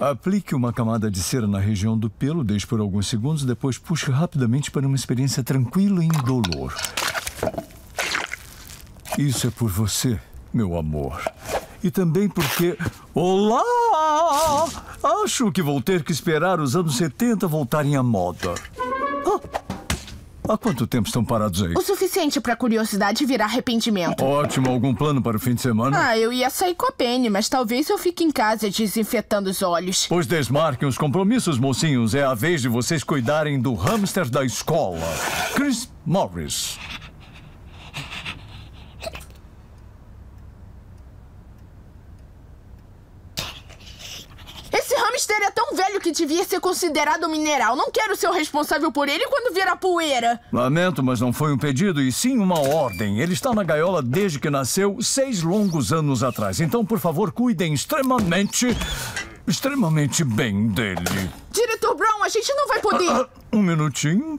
Aplique uma camada de cera na região do pelo, deixe por alguns segundos, depois puxe rapidamente para uma experiência tranquila e indolor. Isso é por você, meu amor. E também porque... Olá! Acho que vou ter que esperar os anos 70 voltarem à moda. Há quanto tempo estão parados aí? O suficiente para curiosidade virar arrependimento. Ótimo. Algum plano para o fim de semana? Eu ia sair com a Penny, mas talvez eu fique em casa desinfetando os olhos. Pois desmarquem os compromissos, mocinhos. É a vez de vocês cuidarem do hamster da escola. Chris Morris. Ele é tão velho que devia ser considerado um mineral. Não quero ser o responsável por ele quando virar poeira. Lamento, mas não foi um pedido e sim uma ordem. Ele está na gaiola desde que nasceu, 6 longos anos atrás. Então, por favor, cuidem extremamente bem dele. Diretor Brown, a gente não vai poder... um minutinho.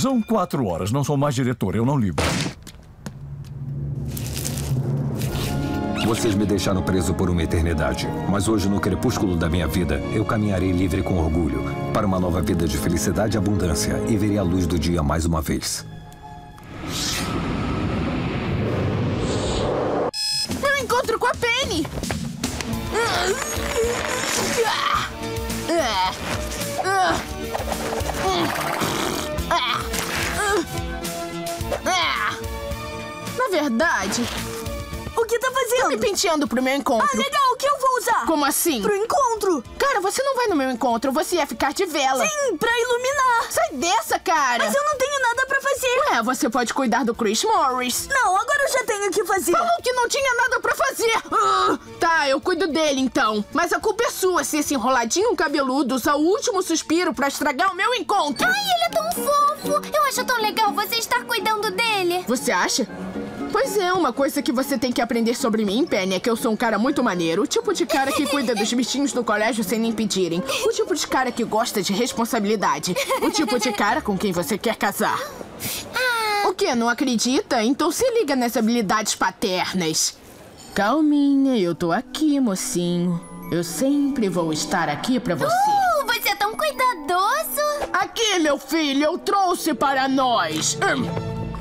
São 4 horas. Não sou mais diretor, eu não ligo. Vocês me deixaram preso por uma eternidade, mas hoje, no crepúsculo da minha vida, eu caminharei livre com orgulho para uma nova vida de felicidade e abundância e verei a luz do dia mais uma vez. Meu encontro com a Penny! Na verdade... O que tá fazendo? Tô me penteando pro meu encontro. Legal, o que eu vou usar? Como assim? Pro encontro. Cara, você não vai no meu encontro, você ia ficar de vela. Sim, pra iluminar. Sai dessa, cara. Mas eu não tenho nada pra fazer. Você pode cuidar do Chris Morris. Não, agora eu já tenho o que fazer. Falou que não tinha nada pra fazer. Tá, eu cuido dele então. Mas a culpa é sua se esse enroladinho cabeludo usa o último suspiro pra estragar o meu encontro. Ai, ele é tão fofo. Eu acho tão legal você estar cuidando dele. Você acha? Pois é, uma coisa que você tem que aprender sobre mim, Penny, é que eu sou um cara muito maneiro. O tipo de cara que cuida dos bichinhos do colégio sem nem pedirem. O tipo de cara que gosta de responsabilidade. O tipo de cara com quem você quer casar. O quê? Não acredita? Então se liga nas habilidades paternas. Calminha, eu tô aqui, mocinho. Eu sempre vou estar aqui pra você. Você é tão cuidadoso! Aqui, meu filho, eu trouxe para nós.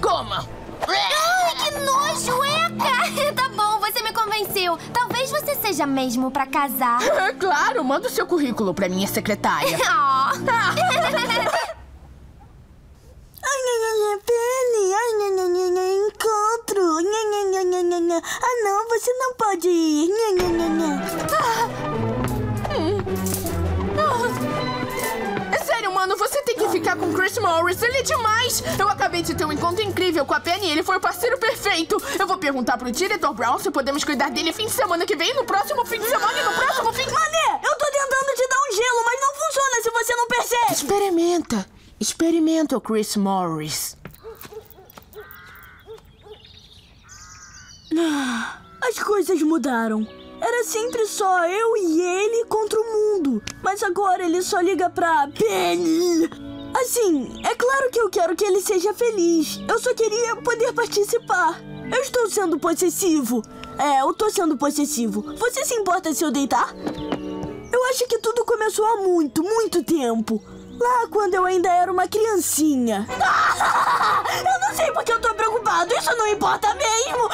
Coma! Ai, que nojo, Eca! Tá bom, você me convenceu. Talvez você seja mesmo pra casar. Claro, manda o seu currículo pra minha secretária. Penny, encontro. Não, você não pode ir. Mano, você tem que ficar com Chris Morris, ele é demais! Eu acabei de ter um encontro incrível com a Penny e ele foi o parceiro perfeito! Eu vou perguntar pro diretor Brown se podemos cuidar dele fim de semana que vem, no próximo fim de semana e no próximo fim... Mané, eu tô tentando te dar um gelo, mas não funciona se você não percebe! Experimenta o Chris Morris. As coisas mudaram. Era sempre só eu e ele contra o mundo. Mas agora ele só liga pra Penny. Assim, é claro que eu quero que ele seja feliz. Eu só queria poder participar. Eu estou sendo possessivo. Eu tô sendo possessivo. Você se importa se eu deitar? Eu acho que tudo começou há muito, muito tempo. Lá quando eu ainda era uma criancinha. Eu não sei porque eu tô preocupado. Isso não importa mesmo.